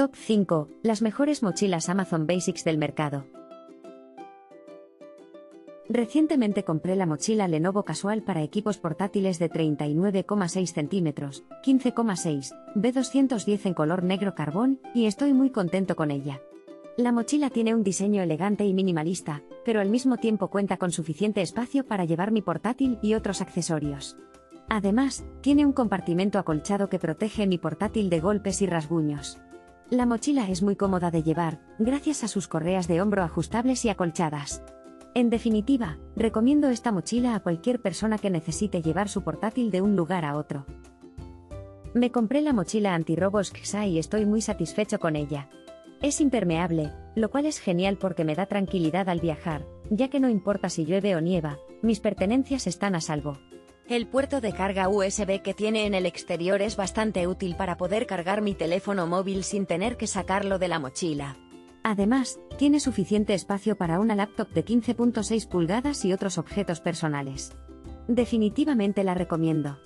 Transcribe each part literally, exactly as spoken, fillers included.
Top cinco, las mejores mochilas Amazon Basics del mercado. Recientemente compré la mochila Lenovo Casual para equipos portátiles de treinta y nueve coma seis centímetros, quince coma seis, B doscientos diez en color negro carbón, y estoy muy contento con ella. La mochila tiene un diseño elegante y minimalista, pero al mismo tiempo cuenta con suficiente espacio para llevar mi portátil y otros accesorios. Además, tiene un compartimento acolchado que protege mi portátil de golpes y rasguños. La mochila es muy cómoda de llevar, gracias a sus correas de hombro ajustables y acolchadas. En definitiva, recomiendo esta mochila a cualquier persona que necesite llevar su portátil de un lugar a otro. Me compré la mochila antirrobo X Q X A y estoy muy satisfecho con ella. Es impermeable, lo cual es genial porque me da tranquilidad al viajar, ya que no importa si llueve o nieva, mis pertenencias están a salvo. El puerto de carga U S B que tiene en el exterior es bastante útil para poder cargar mi teléfono móvil sin tener que sacarlo de la mochila. Además, tiene suficiente espacio para una laptop de quince coma seis pulgadas y otros objetos personales. Definitivamente la recomiendo.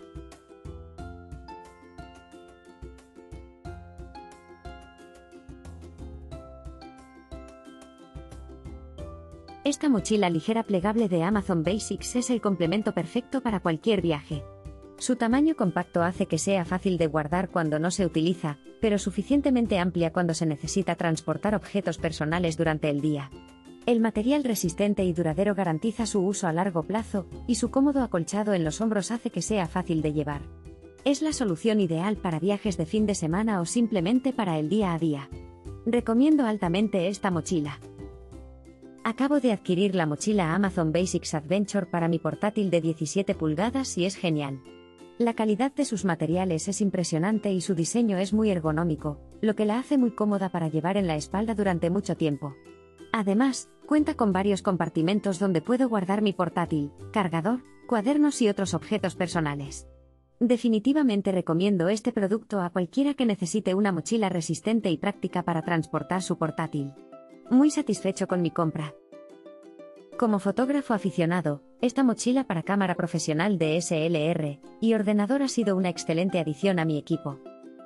Esta mochila ligera plegable de Amazon Basics es el complemento perfecto para cualquier viaje. Su tamaño compacto hace que sea fácil de guardar cuando no se utiliza, pero suficientemente amplia cuando se necesita transportar objetos personales durante el día. El material resistente y duradero garantiza su uso a largo plazo, y su cómodo acolchado en los hombros hace que sea fácil de llevar. Es la solución ideal para viajes de fin de semana o simplemente para el día a día. Recomiendo altamente esta mochila. Acabo de adquirir la mochila Amazon Basics Adventure para mi portátil de diecisiete pulgadas y es genial. La calidad de sus materiales es impresionante y su diseño es muy ergonómico, lo que la hace muy cómoda para llevar en la espalda durante mucho tiempo. Además, cuenta con varios compartimentos donde puedo guardar mi portátil, cargador, cuadernos y otros objetos personales. Definitivamente recomiendo este producto a cualquiera que necesite una mochila resistente y práctica para transportar su portátil. Muy satisfecho con mi compra. Como fotógrafo aficionado, esta mochila para cámara profesional D S L R y ordenador ha sido una excelente adición a mi equipo.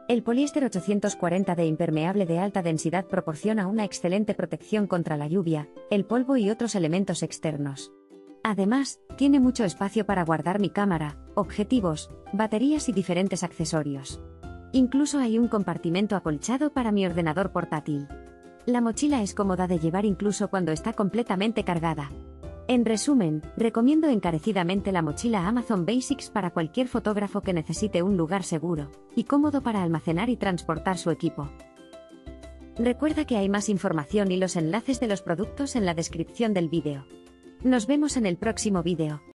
El poliéster ochocientos cuarenta de impermeable de alta densidad proporciona una excelente protección contra la lluvia, el polvo y otros elementos externos. Además, tiene mucho espacio para guardar mi cámara, objetivos, baterías y diferentes accesorios. Incluso hay un compartimento acolchado para mi ordenador portátil. La mochila es cómoda de llevar incluso cuando está completamente cargada. En resumen, recomiendo encarecidamente la mochila Amazon Basics para cualquier fotógrafo que necesite un lugar seguro y cómodo para almacenar y transportar su equipo. Recuerda que hay más información y los enlaces de los productos en la descripción del vídeo. Nos vemos en el próximo vídeo.